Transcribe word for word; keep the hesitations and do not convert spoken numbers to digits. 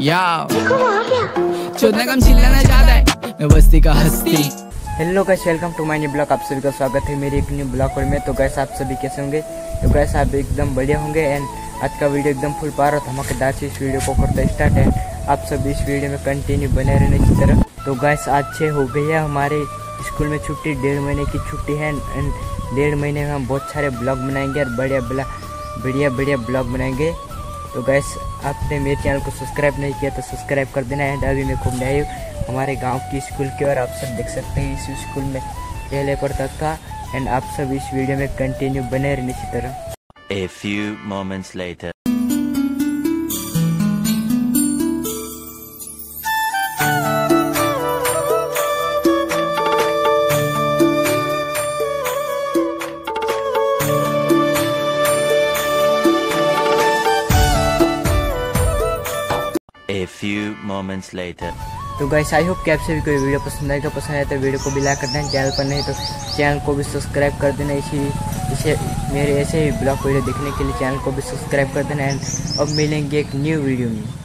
या देखो वहाँ क्या चोदना कम चिल्लाना चाहता है मैं बस्ती का हस्ती। Hello guys, welcome to my new blog. आप सभी का स्वागत है मेरे एक न्यू ब्लॉग और में। तो गाइस आप सभी कैसे होंगे? तो गाइस आप एकदम बढ़िया होंगे। एंड आज का वीडियो एकदम फुल पावर और धमाकेदार से इस वीडियो को करते स्टार्ट है। आप सभी इस वीडियो में कंटिन्यू बने रहने की तरह। तो गाइस आज छः हो गई है हमारे स्कूल में छुट्टी, डेढ़ महीने की छुट्टी है। एंड डेढ़ महीने में हम बहुत सारे ब्लॉग बनाएंगे और बढ़िया बढ़िया बढ़िया ब्लॉग बनाएंगे। तो गाइस आपने मेरे चैनल को सब्सक्राइब नहीं किया तो सब्सक्राइब कर देना। एंड अभी मैं घूमने आई हूँ हमारे गांव की स्कूल की और आप सब देख सकते हैं इस स्कूल में पहले पढ़ता था। एंड आप सब इस वीडियो में कंटिन्यू बने रहने की तरह। A few moments later. A few moments later. तो गाइस आई होप कि आप सभी को वीडियो पसंद आएगा। पसंद आए तो वीडियो को भी लाइक कर देना, चैनल पर नहीं तो चैनल को भी सब्सक्राइब कर देना। इसी इसे मेरे ऐसे ही ब्लॉग वीडियो देखने के लिए चैनल को भी सब्सक्राइब कर देना। एंड अब मिलेंगे एक न्यू वीडियो में।